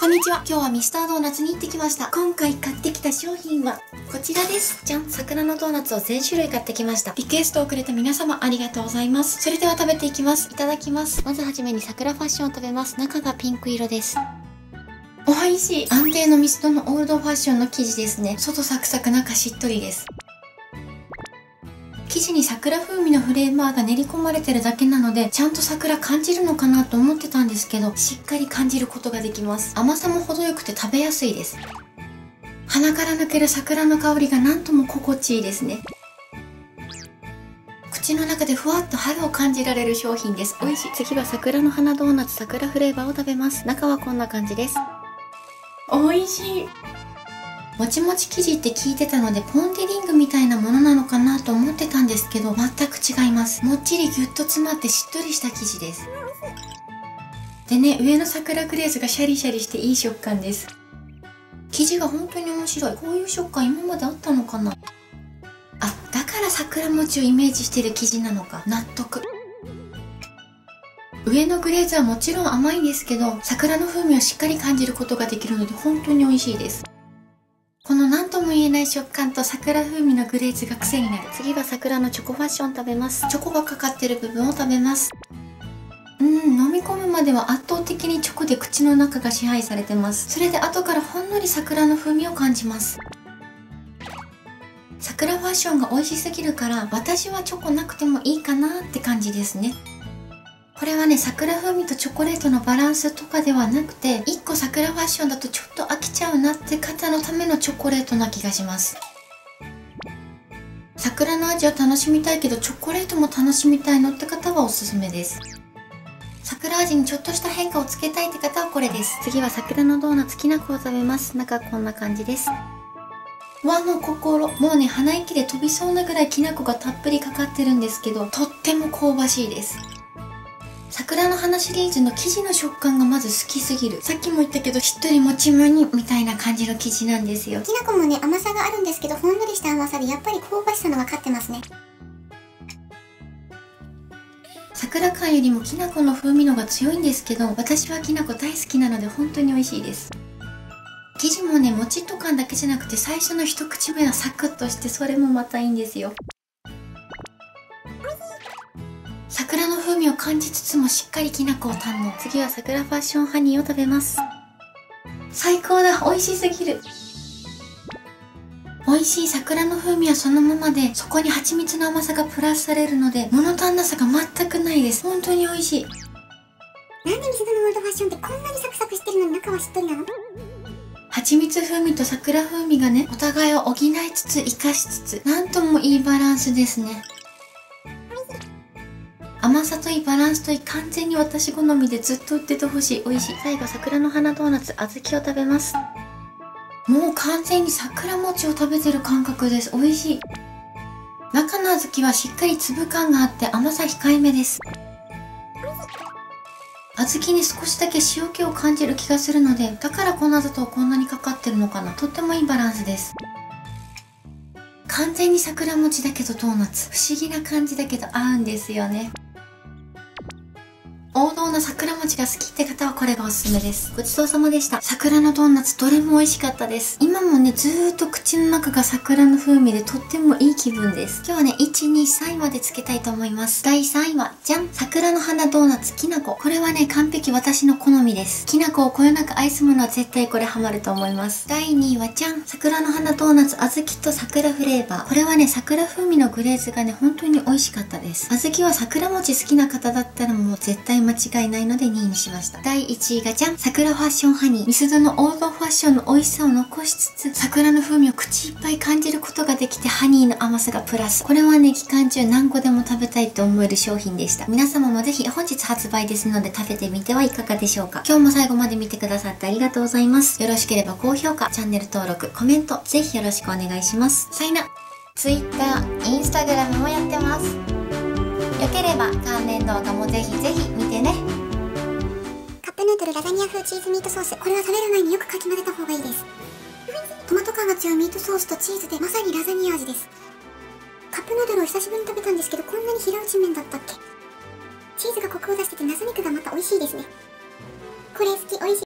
こんにちは。今日はミスタードーナツに行ってきました。今回買ってきた商品はこちらです。じゃん。桜のドーナツを全種類買ってきました。リクエストをくれた皆様ありがとうございます。それでは食べていきます。いただきます。まずはじめに桜ファッションを食べます。中がピンク色です。おいしい。安定のミスドのオールドファッションの生地ですね。外サクサク中しっとりです。生地に桜風味のフレーバーが練り込まれてるだけなので、ちゃんと桜感じるのかなと思ってたんですけど、しっかり感じることができます。甘さも程よくて食べやすいです。鼻から抜ける桜の香りがなんとも心地いいですね。口の中でふわっと春を感じられる商品です。美味しい。次は桜の花ドーナツ桜フレーバーを食べます。中はこんな感じです。美味しい。もちもち生地って聞いてたので、ポンデリングみたいなものなのかなと思ってたんですけど、全く違います。もっちりぎゅっと詰まってしっとりした生地です。でね、上の桜グレーズがシャリシャリしていい食感です。生地が本当に面白い。こういう食感今まであったのかな。あ、だから桜餅をイメージしてる生地なのか。納得。上のグレーズはもちろん甘いんですけど、桜の風味をしっかり感じることができるので本当に美味しいです。この何とも言えない食感と桜風味のグレーズが癖になる。次は桜のチョコファッション食べます。チョコがかかってる部分を食べます。飲み込むまでは圧倒的にチョコで口の中が支配されてます。それで後からほんのり桜の風味を感じます。桜ファッションが美味しすぎるから、私はチョコなくてもいいかなって感じですね。これはね、桜風味とチョコレートのバランスとかではなくて、1個桜ファッションだとちょっと飽きちゃうなって方のためのチョコレートな気がします。桜の味を楽しみたいけど、チョコレートも楽しみたいのって方はおすすめです。桜味にちょっとした変化をつけたいって方はこれです。次は桜のドーナツきな粉を食べます。中こんな感じです。和の心。もうね、鼻息で飛びそうなぐらいきな粉がたっぷりかかってるんですけど、とっても香ばしいです。桜の花シリーズの生地の食感がまず好きすぎる。さっきも言ったけど、しっとりもちもにみたいな感じの生地なんですよ。きな粉もね、甘さがあるんですけど、ほんのりした甘さでやっぱり香ばしさのが勝ってますね。桜感よりもきな粉の風味のが強いんですけど、私はきな粉大好きなので本当に美味しいです。生地もね、もちっと感だけじゃなくて、最初の一口目はサクッとして、それもまたいいんですよ。桜の風味を感じつつもしっかりきな粉を堪能。次は桜ファッションハニーを食べます。最高だ。美味しすぎる。美味しい桜の風味はそのままで、そこに蜂蜜の甘さがプラスされるので、物足んなさが全くないです。本当に美味しい。なんでミスドのオールドファッションってこんなにサクサクしてるのに中はしっとりなの？蜂蜜風味と桜風味がね、お互いを補いつつ生かしつつ、なんともいいバランスですね。甘さといい、バランスといい、完全に私好みでずっと売っててほしい。美味しい。最後、桜の花ドーナツ、小豆を食べます。もう完全に桜餅を食べてる感覚です。美味しい。中の小豆はしっかり粒感があって甘さ控えめです。小豆に少しだけ塩気を感じる気がするので、だから粉砂糖こんなにかかってるのかな。とってもいいバランスです。完全に桜餅だけどドーナツ。不思議な感じだけど合うんですよね。王道な桜餅が好きって方はこれがおすすめです。ごちそうさまでした。桜のドーナツどれも美味しかったです。今もね、ずーっと口の中が桜の風味でとってもいい気分です。今日はね、1、2、3位までつけたいと思います。第3位は、じゃん！桜の花ドーナツきな粉。これはね、完璧私の好みです。きな粉をこよなく愛すものは絶対これハマると思います。第2位は、じゃん！桜の花ドーナツ小豆と桜フレーバー。これはね、桜風味のグレーズがね、本当に美味しかったです。小豆は桜餅好きな方だったらもう絶対間違いないので2位にしました。第1位がじゃん！桜ファッションハニー。ミスドのオールドファッションの美味しさを残しつつ、桜の風味を口いっぱい感じることができて、ハニーの甘さがプラス。これはね、期間中何個でも食べたいと思える商品でした。皆様もぜひ本日発売ですので食べてみてはいかがでしょうか。今日も最後まで見てくださってありがとうございます。よろしければ高評価、チャンネル登録、コメント、ぜひよろしくお願いします。さいな。Twitter、Instagram もやってます。よければ関連動画もぜひぜひ見てね。カップヌードルラザニア風チーズミートソース。これは食べる前によくかき混ぜた方がいいです。トマト感が強いミートソースとチーズで、まさにラザニア味です。カップヌードルを久しぶりに食べたんですけど、こんなに平打ち麺だったっけ。チーズがコクを出してて、謎肉がまた美味しいですね。これ好き。美味しい。